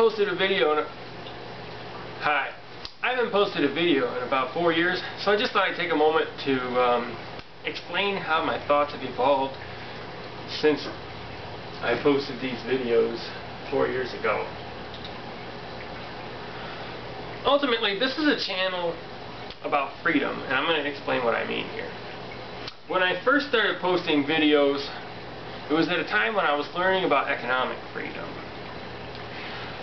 I haven't posted a video in about 4 years, so I just thought I'd take a moment to explain how my thoughts have evolved since I posted these videos 4 years ago. Ultimately, this is a channel about freedom, and I'm going to explain what I mean here. When I first started posting videos, it was at a time when I was learning about economic freedom.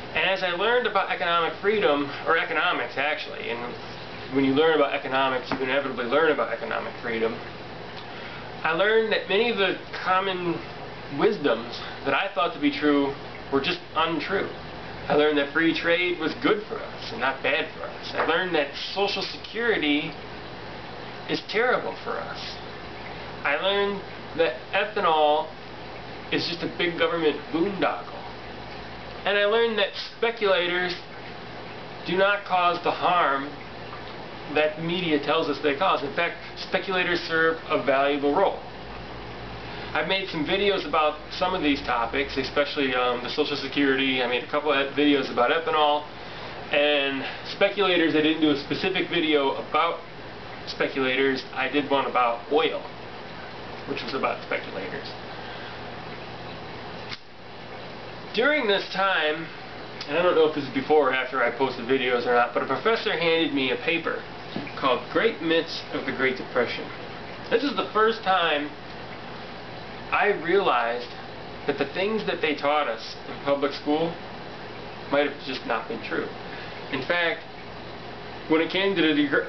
And as I learned about economic freedom, or economics actually, and when you learn about economics, you inevitably learn about economic freedom, I learned that many of the common wisdoms that I thought to be true were just untrue. I learned that free trade was good for us and not bad for us. I learned that Social Security is terrible for us. I learned that ethanol is just a big government boondoggle. And I learned that speculators do not cause the harm that the media tells us they cause. In fact, speculators serve a valuable role. I've made some videos about some of these topics, especially the Social Security. I made a couple of videos about ethanol. And speculators, I didn't do a specific video about speculators. I did one about oil, which was about speculators. During this time, and I don't know if this is before or after I posted videos or not, but a professor handed me a paper called Great Myths of the Great Depression. This is the first time I realized that the things that they taught us in public school might have just not been true. In fact, when it came to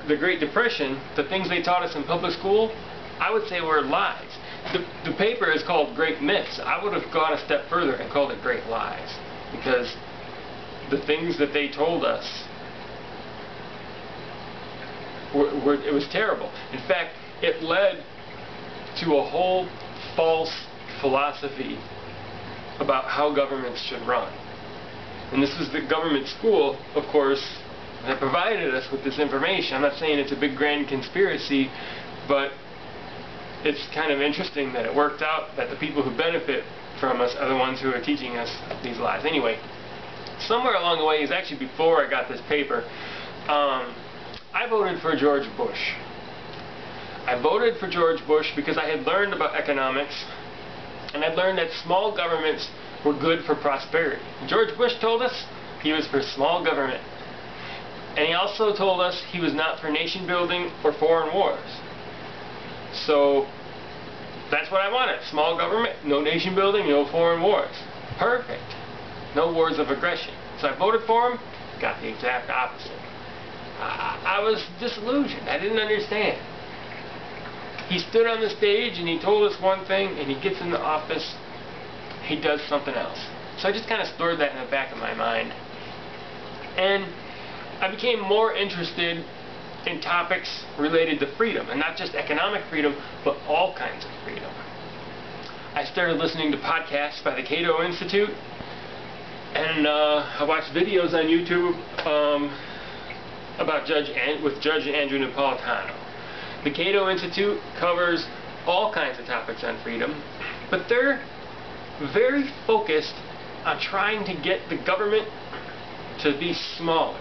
the Great Depression, the things they taught us in public school, I would say were lies. The paper is called Great Myths. I would have gone a step further and called it Great Lies, because the things that they told us it was terrible. In fact, it led to a whole false philosophy about how governments should run. And this was the government school, of course, that provided us with this information. I'm not saying it's a big grand conspiracy, but it's kind of interesting that it worked out that the people who benefit from us are the ones who are teaching us these lies. Anyway, somewhere along the way, it was actually before I got this paper, I voted for George Bush. I voted for George Bush because I had learned about economics, and I'd learned that small governments were good for prosperity. George Bush told us he was for small government, and he also told us he was not for nation building or foreign wars. So that's what I wanted: small government, no nation building, no foreign wars. Perfect. No wars of aggression. So I voted for him, got the exact opposite. I was disillusioned. I didn't understand. He stood on the stage and he told us one thing, and he gets in the office, he does something else. So I just kind of stored that in the back of my mind. And I became more interested in topics related to freedom, and not just economic freedom, but all kinds of freedom. I started listening to podcasts by the Cato Institute, and I watched videos on YouTube about Judge Andrew Napolitano. The Cato Institute covers all kinds of topics on freedom, but they're very focused on trying to get the government to be smaller.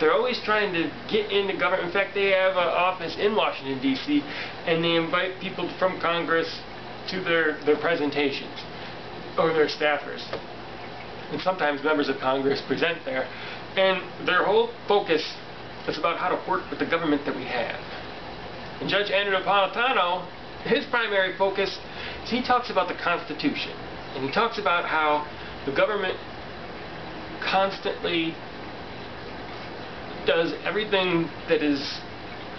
They're always trying to get into government. In fact, they have an office in Washington, D.C., and they invite people from Congress to their presentations, or their staffers. And sometimes members of Congress present there, and their whole focus is about how to work with the government that we have. And Judge Andrew Napolitano, his primary focus is he talks about the Constitution. And he talks about how the government constantly does everything that is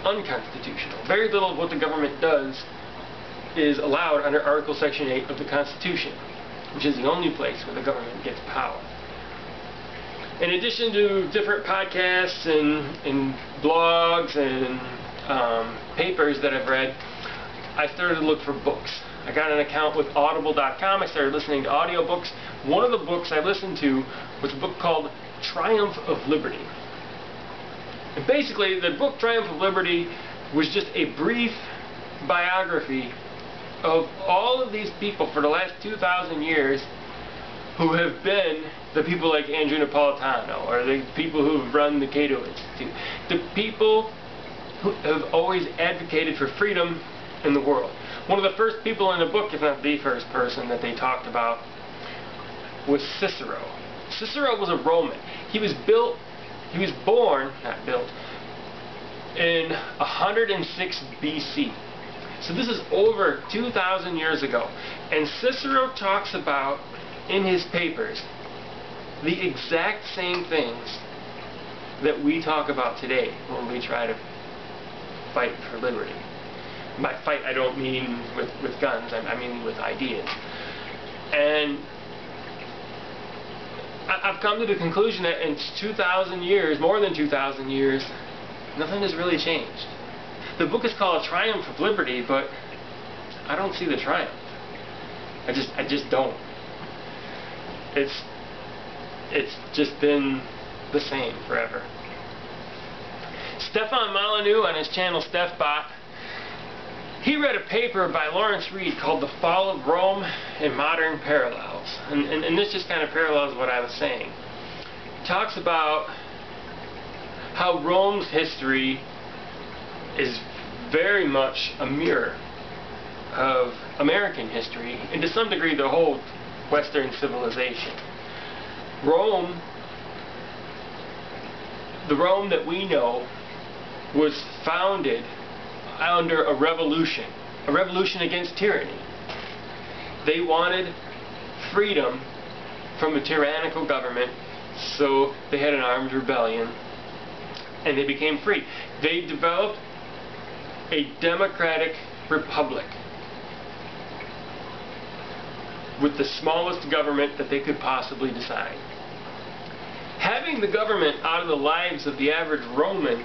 unconstitutional. Very little of what the government does is allowed under Article Section 8 of the Constitution, which is the only place where the government gets power. In addition to different podcasts and blogs and papers that I've read, I started to look for books. I got an account with audible.com. I started listening to audiobooks. One of the books I listened to was a book called Triumph of Liberty. And basically, the book Triumph of Liberty was just a brief biography of all of these people for the last 2,000 years who have been the people like Andrew Napolitano, or the people who have run the Cato Institute, the people who have always advocated for freedom in the world. One of the first people in the book, if not the first person that they talked about, was Cicero. Cicero was a Roman. He was born, not built, in 106 BC. So this is over 2,000 years ago. And Cicero talks about, in his papers, the exact same things that we talk about today when we try to fight for liberty. By fight, I don't mean with guns, I mean with ideas. And I've come to the conclusion that in 2,000 years, more than 2,000 years, nothing has really changed. The book is called Triumph of Liberty, but I don't see the triumph. I just don't. It's just been the same forever. Stefan Molyneux on his channel StefBot, he read a paper by Lawrence Reed called The Fall of Rome and Modern Parallels. And this just kind of parallels what I was saying. It talks about how Rome's history is very much a mirror of American history, and to some degree the whole Western civilization. Rome, the Rome that we know, was founded under a revolution against tyranny. They wanted freedom from a tyrannical government, so they had an armed rebellion, and they became free. They developed a democratic republic with the smallest government that they could possibly design. Having the government out of the lives of the average Roman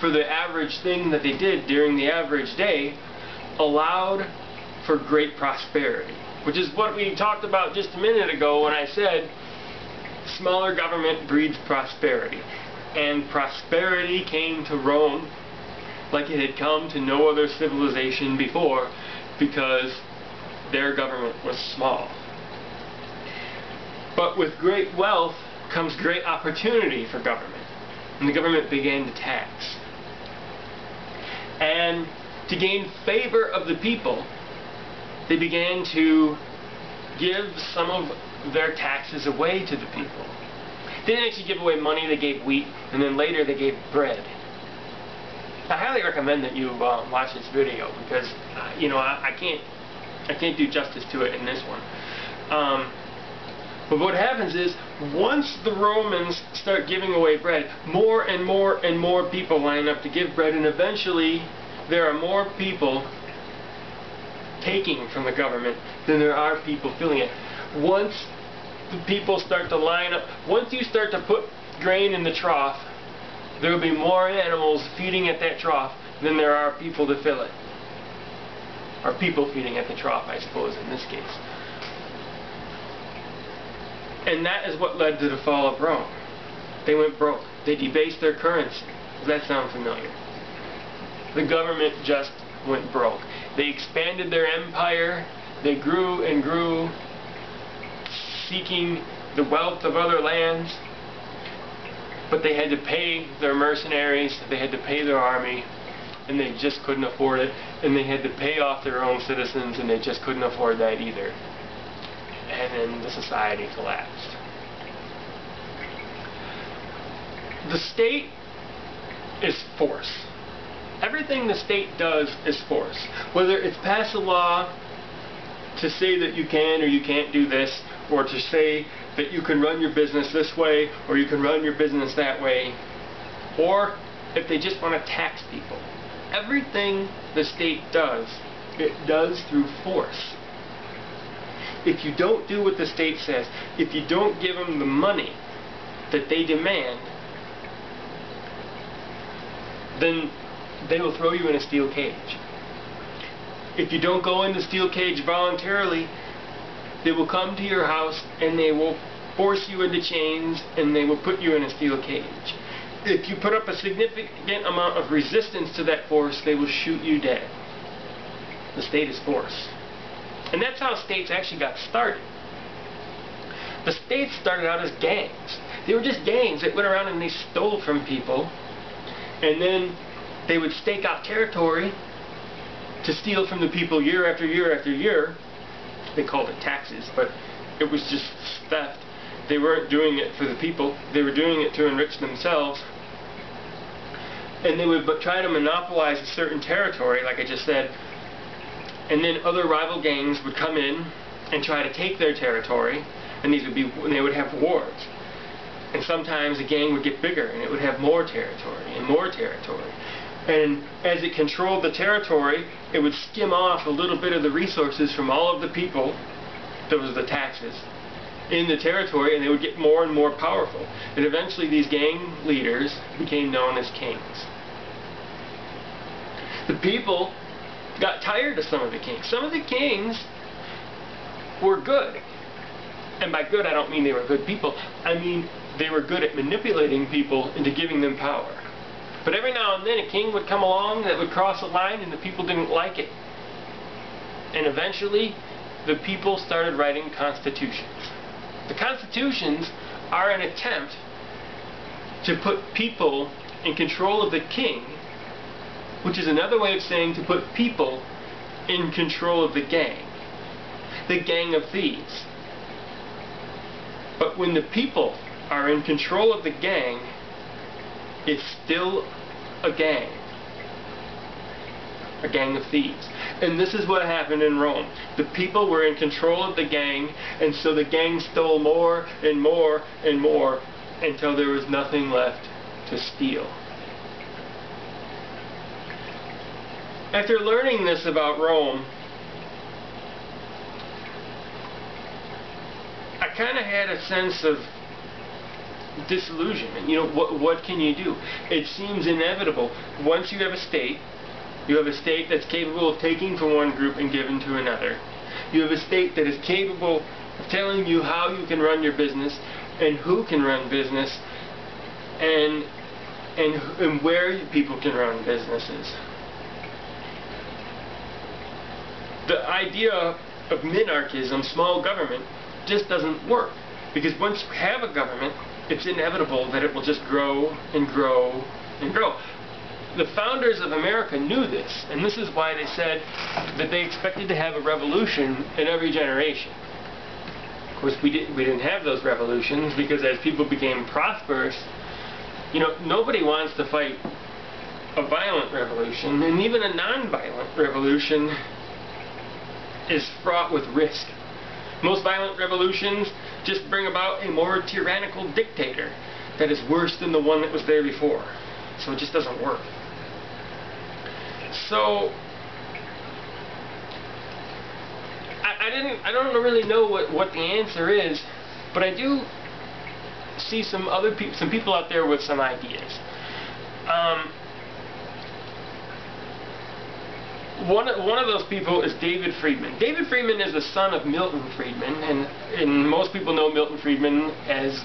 for the average thing that they did during the average day allowed for great prosperity, which is what we talked about just a minute ago when I said smaller government breeds prosperity. And prosperity came to Rome like it had come to no other civilization before, because their government was small. But with great wealth comes great opportunity for government, and the government began to tax. And to gain favor of the people, they began to give some of their taxes away to the people. They didn't actually give away money, they gave wheat, and then later they gave bread. I highly recommend that you watch this video, because you know, I can't do justice to it in this one. But what happens is, once the Romans start giving away bread, more and more and more people line up to give bread, and eventually there are more people taking from the government than there are people filling it. Once the people start to line up, once you start to put grain in the trough, there will be more animals feeding at that trough than there are people to fill it. Or people feeding at the trough, I suppose, in this case. And that is what led to the fall of Rome. They went broke. They debased their currency. Does that sound familiar? The government just went broke. They expanded their empire. They grew and grew, seeking the wealth of other lands. But they had to pay their mercenaries, they had to pay their army, and they just couldn't afford it. And they had to pay off their own citizens, and they just couldn't afford that either. And then the society collapsed. The state is force. Everything the state does is force. Whether it's pass a law to say that you can or you can't do this, or to say that you can run your business this way or you can run your business that way, or if they just want to tax people. Everything the state does, it does through force. If you don't do what the state says, if you don't give them the money that they demand, then they will throw you in a steel cage. If you don't go in the steel cage voluntarily, they will come to your house and they will force you into chains and they will put you in a steel cage. If you put up a significant amount of resistance to that force, they will shoot you dead. The state is force. And that's how states actually got started. The states started out as gangs. They were just gangs that went around and they stole from people, and then they would stake out territory to steal from the people year after year after year. They called it taxes, but it was just theft. They weren't doing it for the people. They were doing it to enrich themselves. And they would try to monopolize a certain territory, like I just said. And then other rival gangs would come in and try to take their territory. And these would be, and they would have wars. And sometimes a gang would get bigger, and it would have more territory and more territory. And as it controlled the territory, it would skim off a little bit of the resources from all of the people, those are the taxes, in the territory, and they would get more and more powerful. And eventually these gang leaders became known as kings. The people got tired of some of the kings. Some of the kings were good. And by good, I don't mean they were good people. I mean they were good at manipulating people into giving them power. But every now and then a king would come along that would cross a line, and the people didn't like it. And eventually the people started writing constitutions. The constitutions are an attempt to put people in control of the king, which is another way of saying to put people in control of the gang of thieves. But when the people are in control of the gang, it's still a gang of thieves. And this is what happened in Rome. The people were in control of the gang, and so the gang stole more and more and more until there was nothing left to steal. After learning this about Rome, I kind of had a sense of disillusionment. You know, what can you do? It seems inevitable. Once you have a state that's capable of taking from one group and giving to another. You have a state that is capable of telling you how you can run your business and who can run business and where people can run businesses. The idea of minarchism, small government, just doesn't work, because once you have a government, it's inevitable that it will just grow and grow and grow. The founders of America knew this, and this is why they said that they expected to have a revolution in every generation. Of course, we didn't have those revolutions, because as people became prosperous, you know, nobody wants to fight a violent revolution, and even a non-violent revolution is fraught with risk. Most violent revolutions just bring about a more tyrannical dictator that is worse than the one that was there before. So it just doesn't work. So I don't really know what the answer is, but I do see some people out there with some ideas. One of those people is David Friedman. David Friedman is the son of Milton Friedman, and most people know Milton Friedman as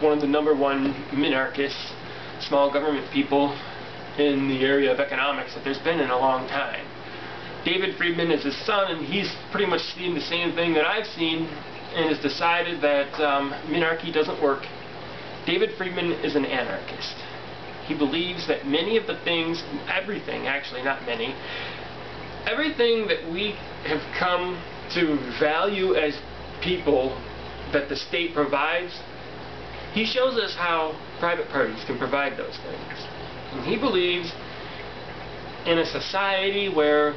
one of the #1 minarchists, small government people in the area of economics that there's been in a long time. David Friedman is his son, and he's pretty much seen the same thing that I've seen, and has decided that minarchy doesn't work. David Friedman is an anarchist. He believes that many of the things, everything actually, not many, everything that we have come to value as people that the state provides, he shows us how private parties can provide those things. And he believes in a society where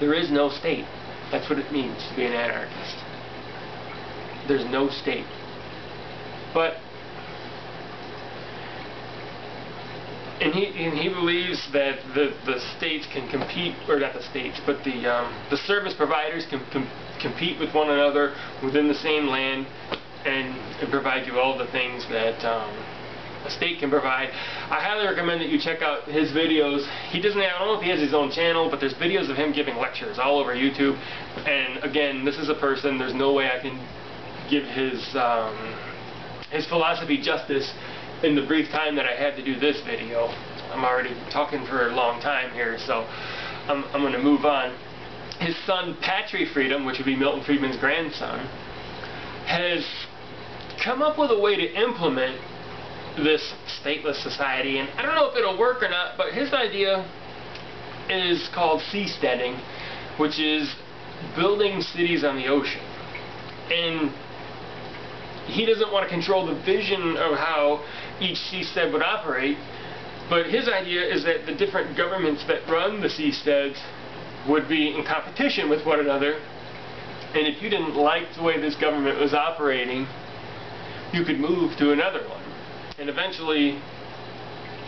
there is no state. That's what it means to be an anarchist. There's no state. But And he believes that the states can compete, or not the states, but the service providers can compete with one another within the same land and provide you all the things that a state can provide. I highly recommend that you check out his videos. He doesn't have, I don't know if he has his own channel, but there's videos of him giving lectures all over YouTube. And again, this is a person, there's no way I can give his philosophy justice in the brief time that I had to do this video. I'm already talking for a long time here, so I'm going to move on. His son Patrick Freedom, which would be Milton Friedman's grandson, has come up with a way to implement this stateless society, and I don't know if it'll work or not, but his idea is called seasteading, which is building cities on the ocean. And he doesn't want to control the vision of how each seastead would operate, but his idea is that the different governments that run the seasteads would be in competition with one another, and if you didn't like the way this government was operating, you could move to another one. And eventually,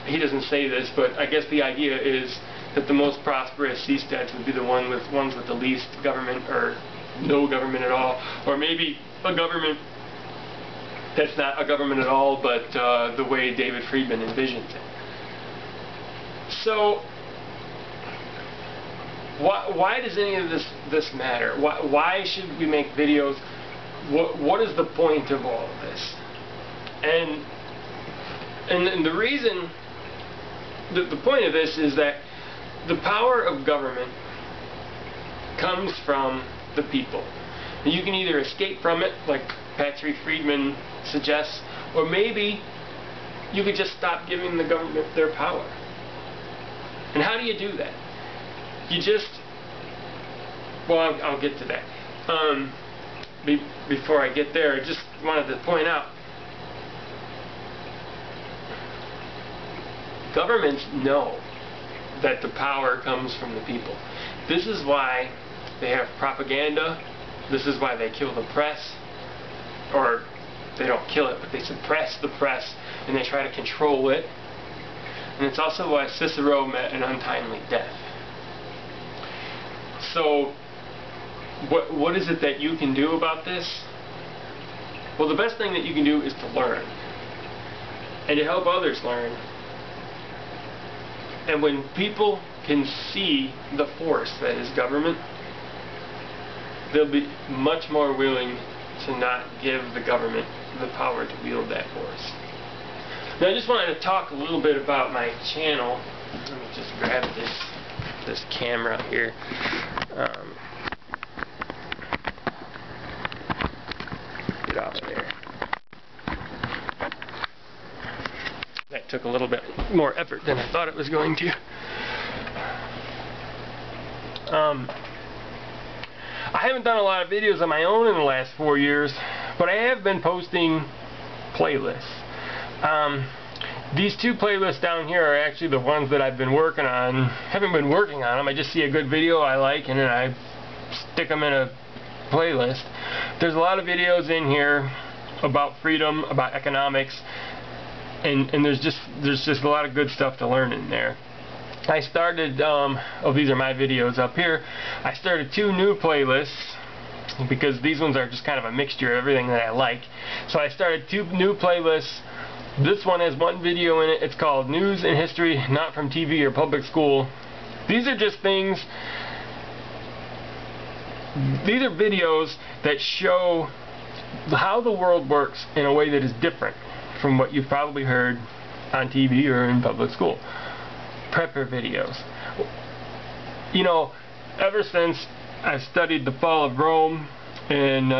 he doesn't say this, but I guess the idea is that the most prosperous seasteads would be the ones with the least government, or no government at all, or maybe a government that's not a government at all, but the way David Friedman envisions it. So, why does any of this matter? Why should we make videos? What is the point of all of this? And the reason, the point of this is that the power of government comes from the people. And you can either escape from it, like Patrick Friedman suggests, or maybe you could just stop giving the government their power. And how do you do that? You just, well, I'll get to that. Before I get there, I just wanted to point out, governments know that the power comes from the people. This is why they have propaganda. This is why they kill the press. Or they don't kill it, but they suppress the press and they try to control it. And it's also why Cicero met an untimely death. So, what is it that you can do about this? Well, the best thing that you can do is to learn. And to help others learn. And when people can see the force that is government, they'll be much more willing to not give the government the power to wield that force. Now I just wanted to talk a little bit about my channel. Let me just grab this camera here. Get off of there. That took a little bit more effort than I thought it was going to. I haven't done a lot of videos on my own in the last 4 years, but I have been posting playlists. These two playlists down here are actually the ones that I've been working on. Haven't been working on them, I just see a good video I like and then I stick them in a playlist. There's a lot of videos in here about freedom, about economics, and there's just a lot of good stuff to learn in there. I started, oh, these are my videos up here. I started 2 new playlists because these ones are just kind of a mixture of everything that I like. So I started 2 new playlists. This one has 1 video in it. It's called News and History, Not from TV or Public School. These are just things, these are videos that show how the world works in a way that is different from what you've probably heard on TV or in public school. Prepper videos. You know, ever since I've studied the fall of Rome and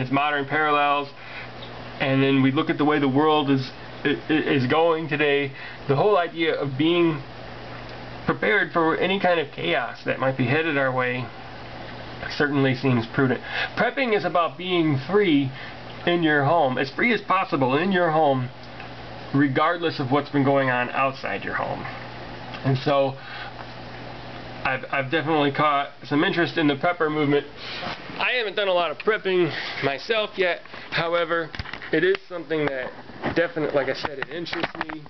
its modern parallels, and then we look at the way the world is going today, the whole idea of being prepared for any kind of chaos that might be headed our way certainly seems prudent. Prepping is about being free in your home, as free as possible in your home, regardless of what's been going on outside your home. And so I've definitely caught some interest in the prepper movement. I haven't done a lot of prepping myself yet, however, it is something that definitely, like I said, it interests me.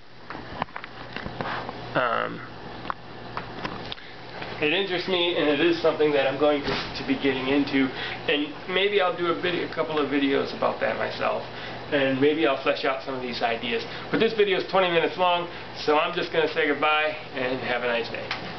It interests me, and it is something that I'm going to be getting into, and maybe I'll do a couple of videos about that myself. And maybe I'll flesh out some of these ideas. But this video is 20 minutes long, so I'm just going to say goodbye and have a nice day.